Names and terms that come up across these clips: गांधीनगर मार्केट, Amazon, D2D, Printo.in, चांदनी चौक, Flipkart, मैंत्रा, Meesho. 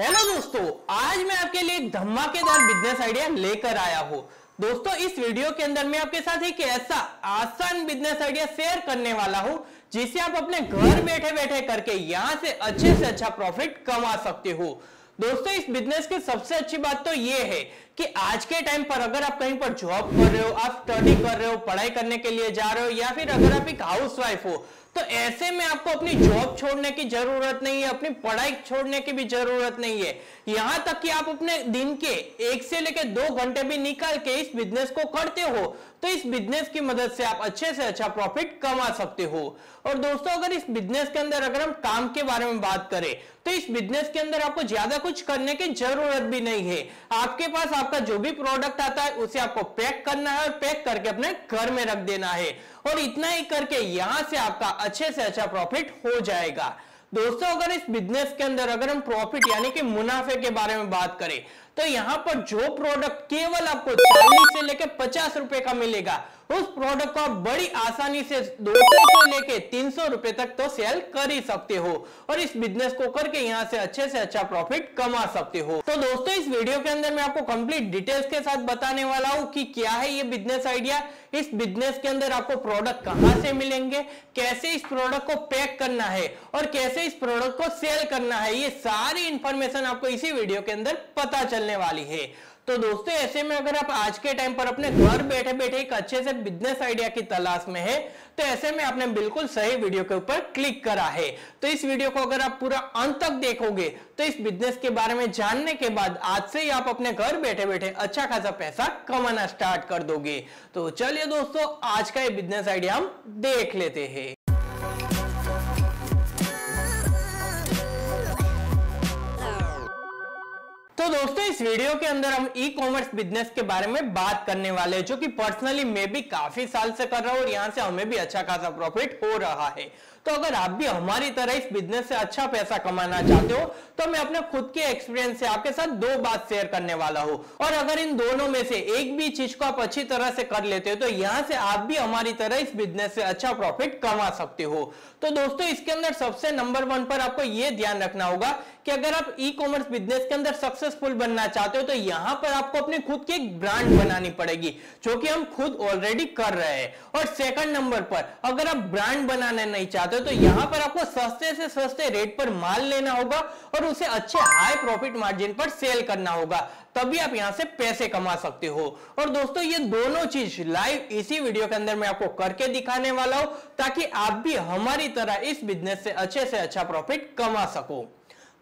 Hello दोस्तों, आज मैं आपके लिए एक धमाकेदार बिजनेस आइडिया लेकर आया हूँ। दोस्तों, इस वीडियो के अंदर मैं आपके साथ एक ऐसा आसान बिजनेस आइडिया शेयर करने वाला हूँ जिसे आप अपने घर बैठे बैठे करके यहाँ से अच्छा प्रॉफिट कमा सकते हो। दोस्तों, इस बिजनेस की सबसे अच्छी बात तो ये है कि आज के टाइम पर अगर आप कहीं पर जॉब कर रहे हो, आप स्टडी कर रहे हो, पढ़ाई करने के लिए जा रहे हो, या फिर अगर आप एक हाउस वाइफ हो, तो ऐसे में आपको अपनी जॉब छोड़ने की जरूरत नहीं है, अपनी पढ़ाई छोड़ने की भी जरूरत नहीं है। यहां तक कि आप अपने दिन के 1 से लेकर 2 घंटे भी निकाल के इस बिजनेस को करते हो तो इस बिजनेस की मदद से आप अच्छे से अच्छा प्रॉफिट कमा सकते हो। और दोस्तों, अगर इस बिजनेस के अंदर अगर हम काम के बारे में बात करें तो इस बिजनेस के अंदर आपको ज्यादा कुछ करने की जरूरत भी नहीं है। आपके पास आपका जो भी प्रोडक्ट आता है उसे आपको पैक करना है और पैक करके अपने घर में रख देना है, और इतना ही करके यहाँ से आपका अच्छे से अच्छा प्रॉफिट हो जाएगा। दोस्तों, अगर इस बिजनेस के अंदर अगर हम प्रॉफिट यानी कि मुनाफे के बारे में बात करें तो यहाँ पर जो प्रोडक्ट केवल आपको 40 से लेकर 50 रुपए का मिलेगा, उस प्रोडक्ट को आप बड़ी आसानी से 200 से लेकर 300 रुपए तक तो सेल कर ही सकते हो और इस बिजनेस को करके यहाँ से अच्छा प्रॉफिट कमा सकते हो। तो दोस्तों, इस वीडियो के अंदर मैं आपको कंप्लीट डिटेल्स के साथ बताने वाला हूँ कि क्या है ये बिजनेस आइडिया, इस बिजनेस के अंदर आपको प्रोडक्ट कहाँ से मिलेंगे, कैसे इस प्रोडक्ट को पैक करना है और कैसे इस प्रोडक्ट को सेल करना है, ये सारी इंफॉर्मेशन आपको इसी वीडियो के अंदर पता चलने वाली है। तो दोस्तों, ऐसे में अगर आप आज के टाइम पर अपने घर बैठे बैठे एक अच्छे से बिजनेस आइडिया की तलाश में है तो ऐसे में आपने बिल्कुल सही वीडियो के ऊपर क्लिक करा है। तो इस वीडियो को अगर आप पूरा अंत तक देखोगे तो इस बिजनेस के बारे में जानने के बाद आज से ही आप अपने घर बैठे बैठे अच्छा खासा पैसा कमाना स्टार्ट कर दोगे। तो चलिए दोस्तों, आज का ये बिजनेस आइडिया हम देख लेते हैं। तो दोस्तों, इस वीडियो के अंदर हम ई कॉमर्स बिजनेस के बारे में बात करने वाले हैं जो कि पर्सनली मैं भी काफी साल से कर रहा हूँ और यहाँ से हमें भी अच्छा खासा प्रॉफिट हो रहा है। तो अगर आप भी हमारी तरह इस बिजनेस से अच्छा पैसा कमाना चाहते हो तो मैं अपने खुद के एक्सपीरियंस से आपके साथ 2 बात शेयर करने वाला हूँ, और अगर इन दोनों में से एक भी चीज को आप अच्छी तरह से कर लेते हो तो यहाँ से आप भी हमारी तरह इस बिजनेस से अच्छा प्रॉफिट कमा सकते हो। तो दोस्तों, इसके अंदर सबसे नंबर 1 पर आपको ये ध्यान रखना होगा कि अगर आप ई कॉमर्स बिजनेस के अंदर सक्सेसफुल बनना चाहते हो तो यहाँ पर आपको अपने खुद की एक ब्रांड बनानी पड़ेगी जो कि हम खुद ऑलरेडी कर रहे हैं। और सेकंड नंबर पर अगर आप ब्रांड बनाना नहीं चाहते तो यहां पर आपको सस्ते से सस्ते रेट पर माल लेना होगा और उसे अच्छे हाई प्रॉफिट मार्जिन पर सेल करना होगा, तभी आप यहां से पैसे कमा सकते हो। और दोस्तों, ये दोनों चीज लाइव इसी वीडियो के अंदर मैं आपको करके दिखाने वाला हूं ताकि आप भी हमारी तरह इस बिजनेस से अच्छा प्रॉफिट कमा सको।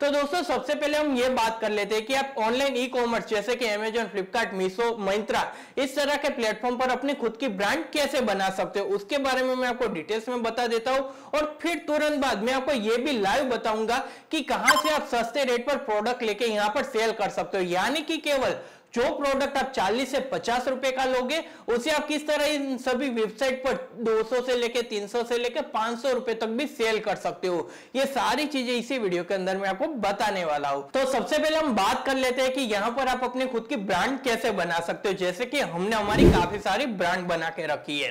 तो दोस्तों, सबसे पहले हम ये बात कर लेते हैं कि आप ऑनलाइन ई कॉमर्स जैसे कि अमेजॉन, फ्लिपकार्ट, मीशो, मैंत्रा, इस तरह के प्लेटफॉर्म पर अपनी खुद की ब्रांड कैसे बना सकते हो उसके बारे में मैं आपको डिटेल्स में बता देता हूँ। और फिर तुरंत बाद मैं आपको ये भी लाइव बताऊंगा कि कहाँ से आप सस्ते रेट पर प्रोडक्ट लेके यहाँ पर सेल कर सकते हो, यानी कि केवल जो प्रोडक्ट आप 40 से 50 रुपए का लोगे उसे आप किस तरह इन सभी वेबसाइट पर 200 से लेके 300 से लेके 500 रुपए तक भी सेल कर सकते हो। ये सारी चीजें इसी वीडियो के अंदर मैं आपको बताने वाला हूँ। तो सबसे पहले हम बात कर लेते हैं कि यहाँ पर आप अपने खुद की ब्रांड कैसे बना सकते हो, जैसे कि हमने हमारी काफी सारी ब्रांड बना के रखी है।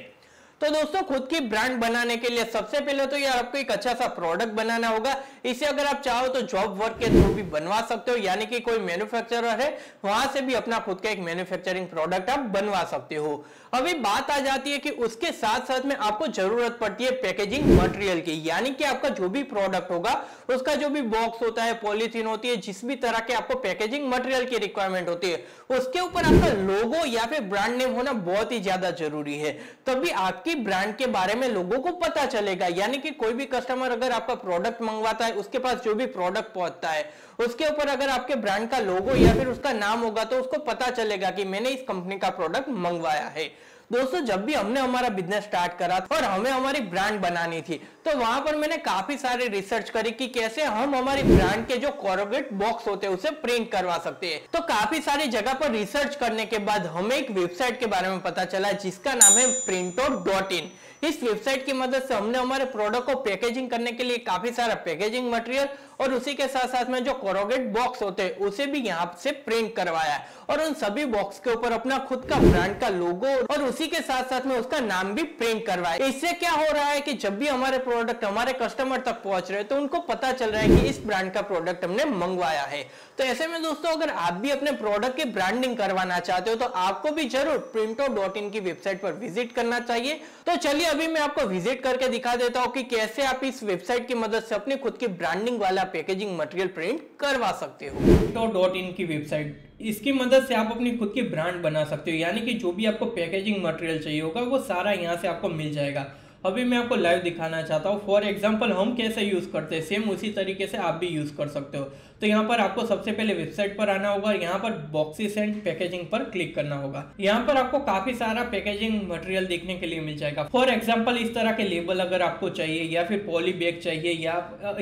तो दोस्तों, खुद की ब्रांड बनाने के लिए सबसे पहले तो यार आपको एक अच्छा सा प्रोडक्ट बनाना होगा। इसे अगर आप चाहो तो जॉब वर्क के थ्रू भी बनवा सकते हो, यानी कि कोई मैन्युफैक्चरर है वहां से भी अपना खुद का एक मैन्युफैक्चरिंग प्रोडक्ट आप बनवा सकते हो। अभी बात आ जाती है कि उसके साथ साथ में आपको जरूरत पड़ती है पैकेजिंग मटेरियल की, यानी कि आपका जो भी प्रोडक्ट होगा उसका जो भी बॉक्स होता है, पॉलीथीन होती है, जिस भी तरह के आपको पैकेजिंग मटेरियल की रिक्वायरमेंट होती है उसके ऊपर आपका लोगो या फिर ब्रांड नेम होना बहुत ही ज्यादा जरूरी है, तभी आप कि ब्रांड के बारे में लोगों को पता चलेगा। यानी कि कोई भी कस्टमर अगर आपका प्रोडक्ट मंगवाता है उसके पास जो भी प्रोडक्ट पहुंचता है उसके ऊपर अगर आपके ब्रांड का लोगो या फिर उसका नाम होगा तो उसको पता चलेगा कि मैंने इस कंपनी का प्रोडक्ट मंगवाया है। दोस्तों, जब भी हमने हमारा बिजनेस स्टार्ट करा और हमें हमारी ब्रांड बनानी थी तो वहां पर मैंने काफी सारी रिसर्च करी कि कैसे हम हमारी ब्रांड के जो कोरोगेट बॉक्स होते हैं उसे प्रिंट करवा सकते हैं। तो काफी सारी जगह पर रिसर्च करने के बाद हमें एक वेबसाइट के बारे में पता चला जिसका नाम है Printo.in। इस वेबसाइट की मदद से हमने हमारे प्रोडक्ट को पैकेजिंग करने के लिए काफी सारा पैकेजिंग मटेरियल और उसी के साथ साथ में जो कोरोगेट बॉक्स होते हैं उसे भी यहाँ से प्रिंट करवाया है और उन सभी बॉक्स के ऊपर अपना खुद का ब्रांड का लोगो और उसी के साथ साथ में उसका नाम भी प्रिंट करवाया। इससे क्या हो रहा है कि जब भी हमारे प्रोडक्ट हमारे कस्टमर तक पहुंच रहे हैं तो उनको पता चल रहा है कि इस ब्रांड का प्रोडक्ट हमने मंगवाया है। तो ऐसे में दोस्तों अगर आप भी अपने प्रोडक्ट की ब्रांडिंग करवाना चाहते हो तो आपको भी जरूर Printo.in की वेबसाइट पर विजिट करना चाहिए। तो चलिए अभी मैं आपको विजिट करके दिखा देता हूँ कि कैसे आप इस वेबसाइट की मदद से अपनी खुद की ब्रांडिंग वाला पैकेजिंग मटेरियल प्रिंट करवा सकते हो। Printo.in की वेबसाइट, इसकी मदद से आप अपनी खुद की ब्रांड बना सकते हो, यानी कि जो भी आपको पैकेजिंग मटेरियल चाहिए होगा वो सारा यहाँ से आपको मिल जाएगा। अभी मैं आपको लाइव दिखाना चाहता हूँ। फॉर एग्जाम्पल हम कैसे यूज़ करते हैं, सेम उसी तरीके से आप भी यूज़ कर सकते हो। तो यहाँ पर आपको सबसे पहले वेबसाइट पर आना होगा और यहाँ पर बॉक्सेस एंड पैकेजिंग पर क्लिक करना होगा। यहाँ पर आपको काफ़ी सारा पैकेजिंग मटेरियल देखने के लिए मिल जाएगा। फॉर एग्जाम्पल इस तरह के लेबल अगर आपको चाहिए या फिर पॉली बैग चाहिए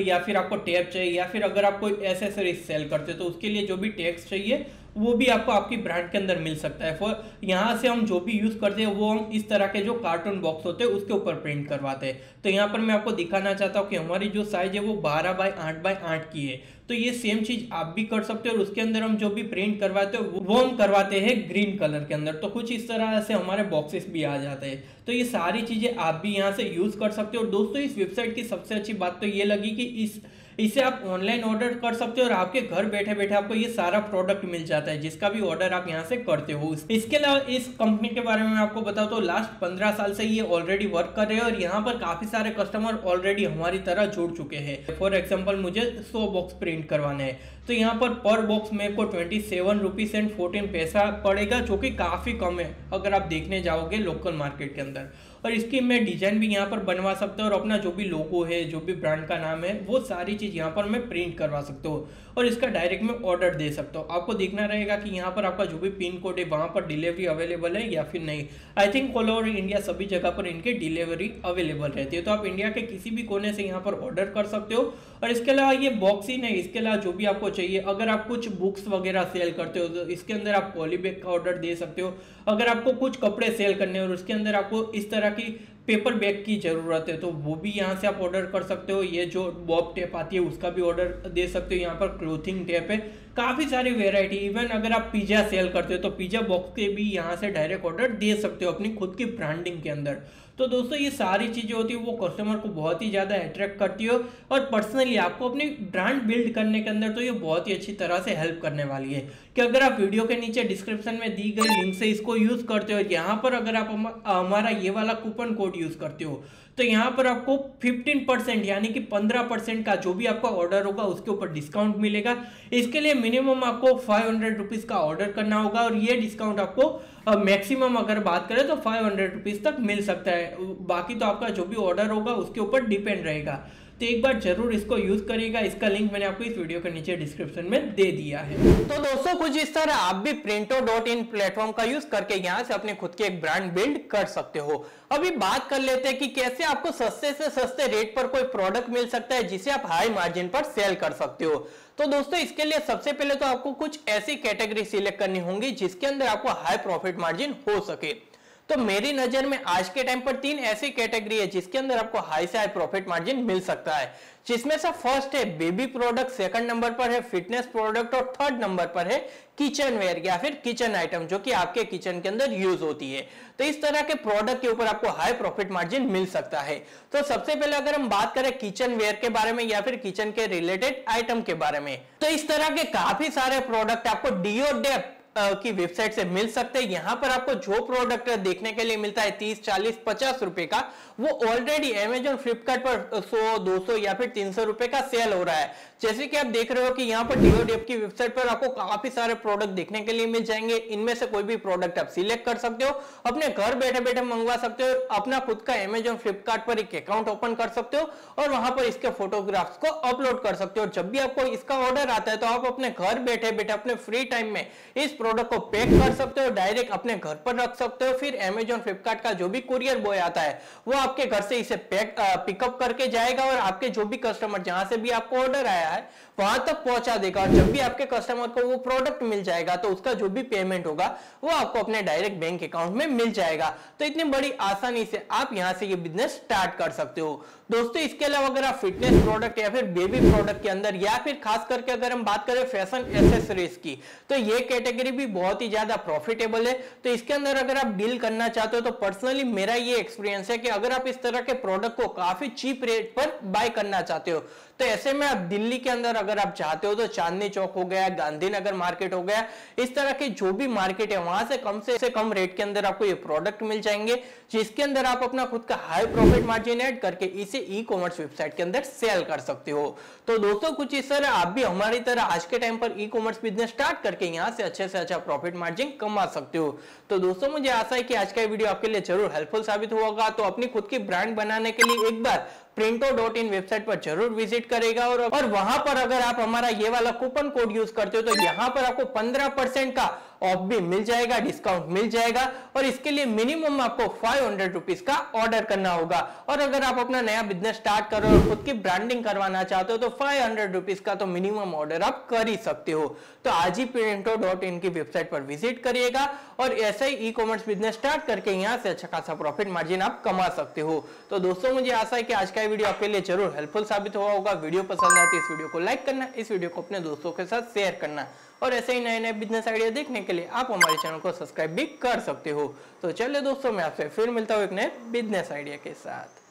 या फिर आपको टैब चाहिए या फिर अगर आप कोई एसेसरीज सेल करते हो तो उसके लिए जो भी टैग्स चाहिए वो भी आपको आपकी ब्रांड के अंदर मिल सकता है। फॉर यहाँ से हम जो भी यूज़ करते हैं वो हम इस तरह के जो कार्टून बॉक्स होते हैं उसके ऊपर प्रिंट करवाते हैं। तो यहाँ पर मैं आपको दिखाना चाहता हूँ कि हमारी जो साइज़ है वो 12x8x8 की है। तो ये सेम चीज़ आप भी कर सकते हो और उसके अंदर हम जो भी प्रिंट करवाते हैं वो हम करवाते हैं ग्रीन कलर के अंदर। तो कुछ इस तरह से हमारे बॉक्सेस भी आ जाते हैं। तो ये सारी चीज़ें आप भी यहाँ से यूज़ कर सकते हो। और दोस्तों इस वेबसाइट की सबसे अच्छी बात तो ये लगी कि इसे आप ऑनलाइन ऑर्डर कर सकते हो और आपके घर बैठे बैठे आपको ये सारा प्रोडक्ट मिल जाता है जिसका भी ऑर्डर आप यहाँ से करते हो। इसके अलावा इस कंपनी के बारे में आपको बताऊँ तो लास्ट 15 साल से ये ऑलरेडी वर्क कर रहे हैं और यहाँ पर काफ़ी सारे कस्टमर ऑलरेडी हमारी तरह जुड़ चुके हैं। फॉर एग्जाम्पल मुझे 100 बॉक्स प्रिंट करवाने हैं तो यहाँ पर बॉक्स मेरे को 27 रुपीस एंड 14 पैसा पड़ेगा जो कि काफ़ी कम है अगर आप देखने जाओगे लोकल मार्केट के अंदर। और इसकी मैं डिज़ाइन भी यहाँ पर बनवा सकता हूँ और अपना जो भी लोगो है जो भी ब्रांड का नाम है वो सारी चीज़ यहाँ पर मैं प्रिंट करवा सकता हूँ और इसका डायरेक्ट मैं ऑर्डर दे सकता हूँ। आपको देखना रहेगा कि यहाँ पर आपका जो भी पिन कोड है वहाँ पर डिलीवरी अवेलेबल है या फिर नहीं। I think all over India सभी जगह पर इनकी डिलीवरी अवेलेबल रहती है। तो आप इंडिया के किसी भी कोने से यहाँ पर ऑर्डर कर सकते हो। और इसके अलावा ये बॉक्स ही नहीं, इसके अलावा जो भी आपको चाहिए, अगर आप कुछ बुक्स वगैरह सेल करते हो तो इसके अंदर आप पॉली बैग का ऑर्डर दे सकते हो। अगर आपको कुछ कपड़े सेल करने और उसके अंदर आपको इस तरह की पेपर बैग की ज़रूरत है तो वो भी यहाँ से आप ऑर्डर कर सकते हो। ये जो बॉब टेप आती है उसका भी ऑर्डर दे सकते हो। यहाँ पर क्लोथिंग टेप है, काफ़ी सारी वेराइटी। इवन अगर आप पिज़्ज़ा सेल करते हो तो पिज़्ज़ा बॉक्स के भी यहाँ से डायरेक्ट ऑर्डर दे सकते हो अपनी खुद की ब्रांडिंग के अंदर। तो दोस्तों ये सारी चीज़ें होती है वो कस्टमर को बहुत ही ज़्यादा अट्रैक्ट करती हो और पर्सनली आपको अपनी ब्रांड बिल्ड करने के अंदर तो ये बहुत ही अच्छी तरह से हेल्प करने वाली है। कि अगर आप वीडियो के नीचे डिस्क्रिप्शन में दी गई लिंक से इसको यूज़ करते हो, यहाँ पर अगर आप हमारा ये वाला कूपन कोड यूज़ करते हो तो यहाँ पर आपको 15% यानी कि 15% का जो भी आपका ऑर्डर होगा उसके ऊपर डिस्काउंट मिलेगा। इसके लिए मिनिमम आपको 500 रुपीज़ का ऑर्डर करना होगा और ये डिस्काउंट आपको मैक्सिमम अगर बात करें तो 500 रुपीज़ तक मिल सकता है। बाकी तो आपका जो भी ऑर्डर होगा उसके ऊपर डिपेंड रहेगा। तो एक बार जरूर इसको यूज करिएगा। इसका लिंक मैंने आपको इस वीडियो के नीचे डिस्क्रिप्शन में दे दिया है। तो दोस्तों कुछ इस तरह आप भी Printo.in प्लेटफॉर्म का यूज करके यहाँ से अपने खुद की एक ब्रांड बिल्ड कर सकते हो। अभी बात कर लेते हैं कि कैसे आपको सस्ते से सस्ते रेट पर कोई प्रोडक्ट मिल सकता है जिसे आप हाई मार्जिन पर सेल कर सकते हो। तो दोस्तों इसके लिए सबसे पहले तो आपको कुछ ऐसी कैटेगरी सिलेक्ट करनी होगी जिसके अंदर आपको हाई प्रॉफिट मार्जिन हो सके। तो मेरी नजर में आज के टाइम पर 3 ऐसी कैटेगरी है जिसके अंदर आपको हाई से हाई प्रॉफिट मार्जिन मिल सकता है, जिसमें से फर्स्ट है बेबी प्रोडक्ट, सेकंड नंबर पर है फिटनेस प्रोडक्ट और थर्ड नंबर पर है किचन वेयर या फिर किचन आइटम जो कि आपके किचन के अंदर यूज होती है। तो इस तरह के प्रोडक्ट के ऊपर आपको हाई प्रॉफिट मार्जिन मिल सकता है। तो सबसे पहले अगर हम बात करें किचन वेयर के बारे में या फिर किचन के रिलेटेड आइटम के बारे में तो इस तरह के काफी सारे प्रोडक्ट आपको D2D की वेबसाइट से मिल सकते हैं। यहाँ पर आपको जो प्रोडक्ट देखने के लिए मिलता है 30, 40, 50 रुपए का, वो ऑलरेडी Amazon, Flipkart पर 100, 200 या फिर 300 रुपए का सेल हो रहा है। जैसे कि आप देख रहे हो कि यहाँ पर D2D की वेबसाइट पर आपको काफी सारे प्रोडक्ट देखने के लिए मिल जाएंगे। इनमें से कोई भी प्रोडक्ट आप सिलेक्ट कर सकते हो, अपने घर बैठे बैठे मंगवा सकते हो, अपना खुद का Amazon, Flipkart पर एक अकाउंट ओपन कर सकते हो और वहां पर इसके फोटोग्राफ्स को अपलोड कर सकते हो। जब भी आपको इसका ऑर्डर आता है तो आप अपने घर बैठे बैठे अपने फ्री टाइम में इस प्रोडक्ट को पैक कर सकते हो, डायरेक्ट अपने घर पर रख सकते हो। फिर Amazon, Flipkart का जो भी कुरियर बॉय आता है वो आपके घर से इसे पिकअप करके जाएगा और आपके जो भी कस्टमर जहां से भी आपको ऑर्डर आया गया है वहां तक पहुंचा देगा। और जब भी आपके कस्टमर को वो प्रोडक्ट मिल जाएगा तो उसका जो भी पेमेंट होगा वो आपको अपने डायरेक्ट बैंक अकाउंट में मिल जाएगा। तो इतनी बड़ी आसानी से आप यहाँ से ये बिजनेस स्टार्ट कर सकते हो। दोस्तों इसके अलावा अगर आप फिटनेस प्रोडक्ट या फिर बेबी प्रोडक्ट के अंदर या फिर खास करके अगर हम बात करें फैशन एक्सेसरीज की तो ये कैटेगरी भी बहुत ही ज्यादा प्रॉफिटेबल है। तो इसके अंदर अगर आप डील करना चाहते हो तो पर्सनली मेरा ये एक्सपीरियंस है कि अगर आप इस तरह के प्रोडक्ट को काफी चीप रेट पर बाय करना चाहते हो तो ऐसे में आप दिल्ली के अंदर अगर आप चाहते हो तो चांदनी चौक हो गया, गांधीनगर मार्केट हो गया, इस तरह के जो भी मार्केट है वहां से कम रेट के अंदर आपको ये प्रोडक्ट मिल जाएंगे जिसके अंदर आप अपना खुद का हाई प्रॉफिट मार्जिन ऐड करके इसे ई कॉमर्स वेबसाइट के अंदर सेल कर सकते हो। तो दोस्तों कुछ इस तरह आप भी हमारी तरह आज के टाइम पर ई कॉमर्स बिजनेस स्टार्ट करके यहाँ से अच्छा प्रॉफिट मार्जिन कमा सकते हो। तो दोस्तों मुझे आशा है कि आज का वीडियो आपके लिए जरूर हेल्पफुल साबित होगा। तो अपनी खुद की ब्रांड बनाने के लिए एक बार Printo.in वेबसाइट पर जरूर विजिट करेगा और वहां पर अगर आप हमारा ये वाला कूपन कोड यूज करते हो तो यहाँ पर आपको 15% का ऑफ भी मिल जाएगा, डिस्काउंट मिल जाएगा। और इसके लिए मिनिमम आपको 500 रुपीज का ऑर्डर करना होगा। और अगर आप अपना नया बिजनेस स्टार्ट करो और खुद की ब्रांडिंग करवाना चाहते हो तो 500 रुपीज का तो मिनिमम ऑर्डर आप कर ही सकते हो। तो आज ही Printo.in की वेबसाइट पर विजिट करिएगा और ऐसे ही ई कॉमर्स बिजनेस स्टार्ट करके यहाँ से अच्छा खासा प्रॉफिट मार्जिन आप कमा सकते हो। तो दोस्तों मुझे आशा है कि आज का वीडियो आपके लिए जरूर हेल्पफुल साबित हुआ होगा। वीडियो पसंद आती है इस वीडियो को लाइक करना, इस वीडियो को अपने दोस्तों के साथ शेयर करना और ऐसे ही नए नए बिजनेस आइडिया देखने के लिए आप हमारे चैनल को सब्सक्राइब भी कर सकते हो। तो चलिए दोस्तों मैं आपसे फिर मिलता हूँ एक नए बिजनेस आइडिया के साथ।